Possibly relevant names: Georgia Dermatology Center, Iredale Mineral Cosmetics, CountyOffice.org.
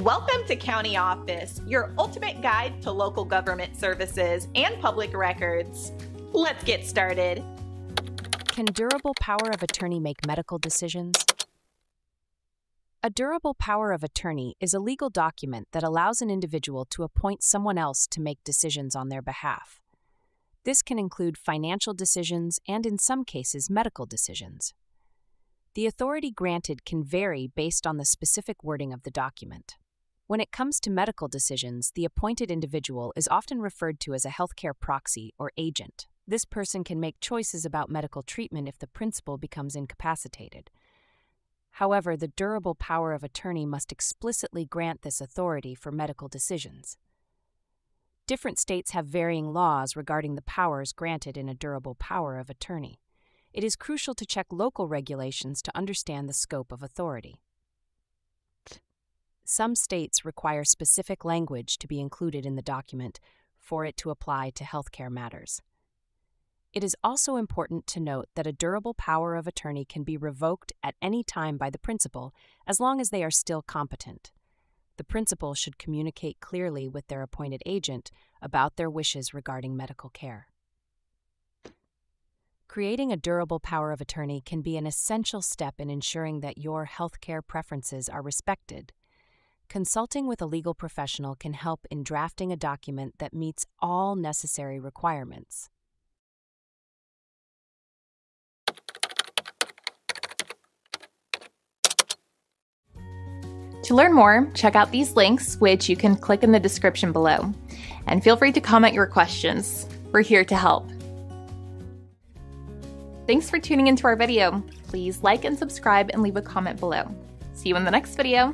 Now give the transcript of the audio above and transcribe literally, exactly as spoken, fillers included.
Welcome to County Office, your ultimate guide to local government services and public records. Let's get started. Can durable power of attorney make medical decisions? A durable power of attorney is a legal document that allows an individual to appoint someone else to make decisions on their behalf. This can include financial decisions and, in some cases, medical decisions. The authority granted can vary based on the specific wording of the document. When it comes to medical decisions, the appointed individual is often referred to as a healthcare proxy or agent. This person can make choices about medical treatment if the principal becomes incapacitated. However, the durable power of attorney must explicitly grant this authority for medical decisions. Different states have varying laws regarding the powers granted in a durable power of attorney. It is crucial to check local regulations to understand the scope of authority. Some states require specific language to be included in the document for it to apply to healthcare matters. It is also important to note that a durable power of attorney can be revoked at any time by the principal as long as they are still competent. The principal should communicate clearly with their appointed agent about their wishes regarding medical care. Creating a durable power of attorney can be an essential step in ensuring that your healthcare preferences are respected. Consulting with a legal professional can help in drafting a document that meets all necessary requirements. To learn more, check out these links, which you can click in the description below. And feel free to comment your questions. We're here to help. Thanks for tuning into our video. Please like and subscribe and leave a comment below. See you in the next video.